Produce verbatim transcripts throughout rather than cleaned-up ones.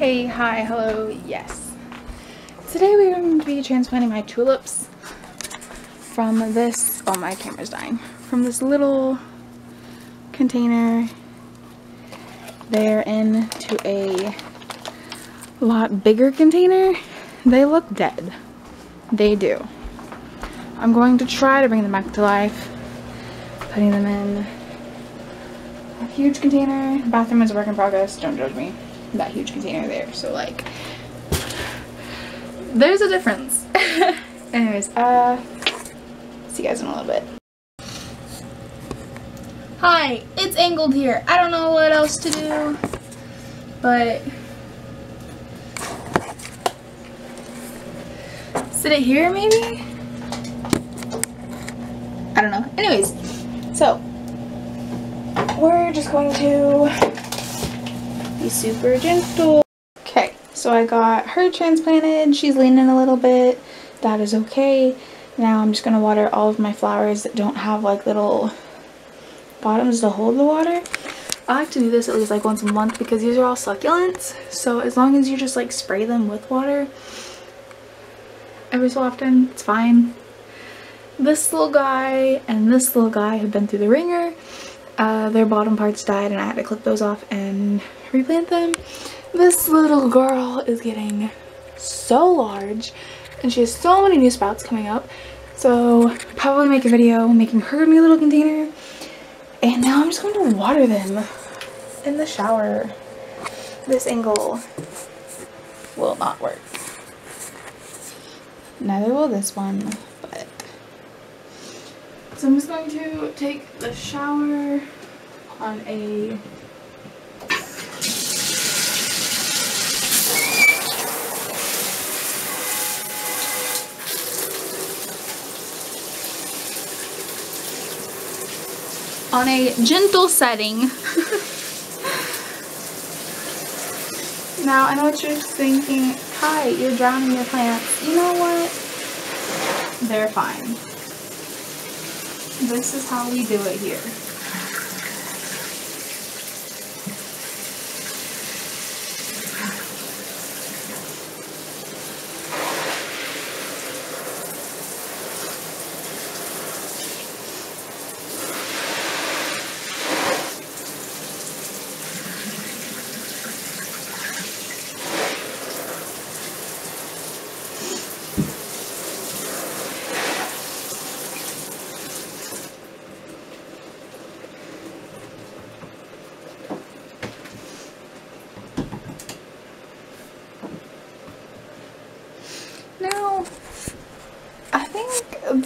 Hey, hi, hello, yes. Today we're going to be transplanting my tulips from this, oh my camera's dying, from this little container there into a lot bigger container. They look dead. They do. I'm going to try to bring them back to life, putting them in a huge container. The bathroom is a work in progress, don't judge me. That huge container there, so like there's a difference. Anyways, uh see you guys in a little bit. Hi, it's Angled here. I don't know what else to do, but sit it here maybe? I don't know. Anyways, so we're just going to be super gentle. Okay, so I got her transplanted. She's leaning a little bit. That is okay. Now I'm just gonna water all of my flowers that don't have like little bottoms to hold the water. I like to do this at least like once a month because these are all succulents. So as long as you just like spray them with water every so often, it's fine. This little guy and this little guy have been through the ringer. Uh, their bottom parts died and I had to clip those off and replant them. This little girl is getting so large and she has so many new sprouts coming up. So probably make a video making her new little container. And now I'm just going to water them in the shower. This angle will not work. Neither will this one. So I'm just going to take the shower on a on a gentle setting. Now I know what you're thinking, Kai, you're drowning your plants. You know what? They're fine. This is how we do it here.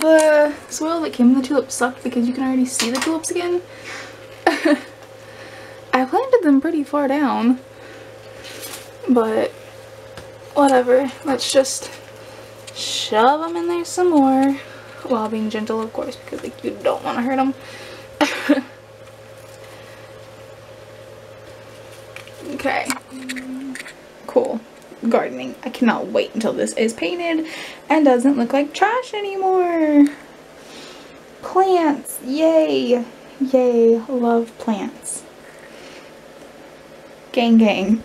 The soil that came in the tulips sucked because you can already see the tulips again. I planted them pretty far down, but whatever. Let's just shove them in there some more while being gentle, of course, because like you don't want to hurt them. Okay, cool. Gardening. I cannot wait until this is painted and doesn't look like trash anymore. Plants, yay, yay, love plants. Gang gang.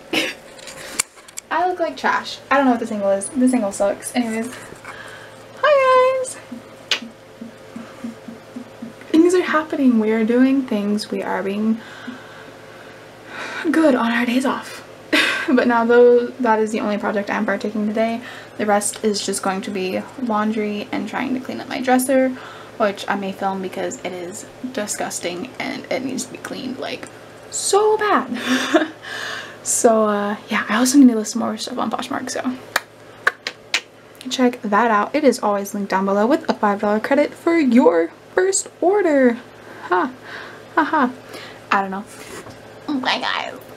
I look like trash. I don't know what this angle is. This angle sucks. Anyways, hi guys. Things are happening. We are doing things. We are being good on our days off. But now though, that is the only project I'm partaking today. The rest is just going to be laundry and trying to clean up my dresser, which I may film because it is disgusting and it needs to be cleaned like so bad. So uh, yeah, I also need to list more stuff on Poshmark, so check that out. It is always linked down below with a five dollar credit for your first order. Ha, ha ha. I don't know. Oh my god.